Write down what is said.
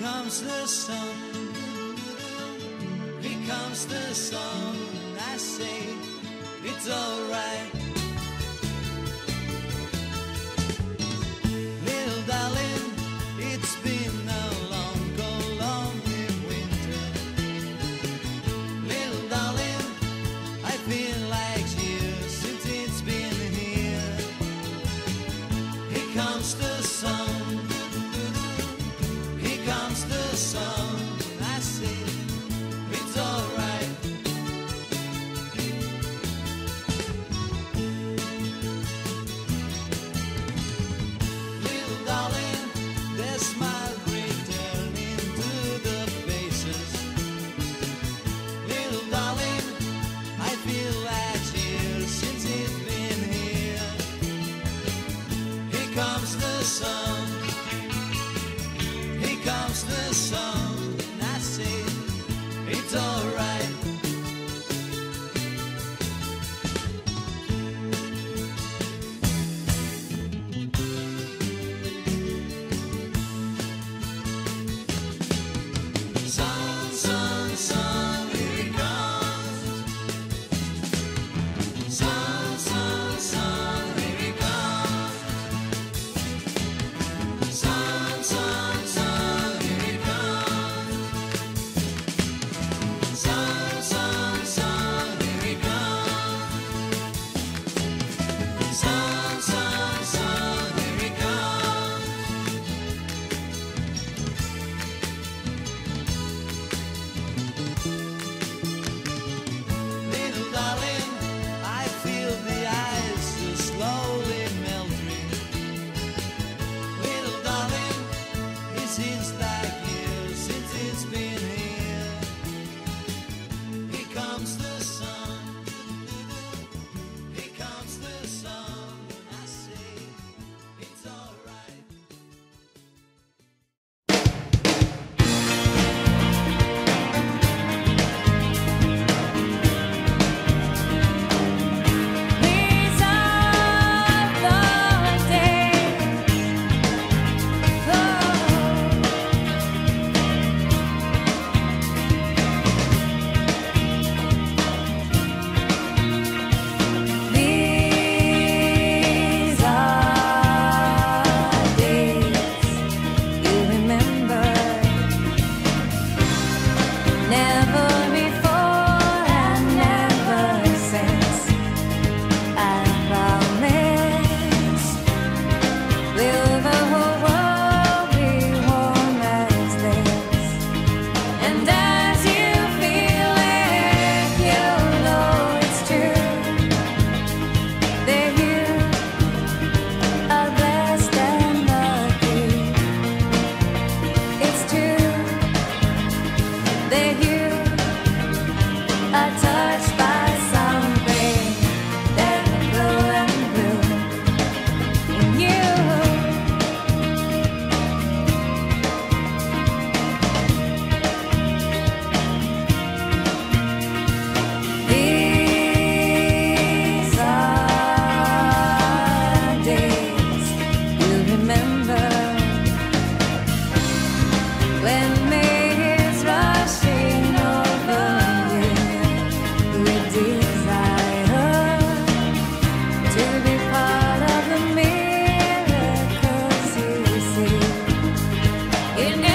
comes the sun, here comes the sun, and I say it's alright. Little darling, it's been a long, lonely winter. Little darling, I feel like years since it's been here. Here comes the sun, here comes the sun, I say it's alright. Little darling, their smile return into the faces. Little darling, I feel like years since it's been here. Here comes the sun, here comes the sun, and I say it's alright. Sun, sun, sun, here it comes. Sun, sun, sun, here it comes. Sun, sun, sun, here it comes. Sun, sun, sun, here it comes. Sun, sun, sun, here it comes. Little darling, I feel the ice is slowly melting. Little darling, it seems like years since it's been here. Here comes the sun, here comes the sun, and I say it's alright. These are the days, oh. These are days you remember. Never before and never since I promise will the whole world be warm as this. And as you feel it, you know it's true. That you are blessed and lucky. It's true that you are touched by something that will glow and bloom in you. These are days you remember. When May is rushing over you with desire to be part of the miracles you see. In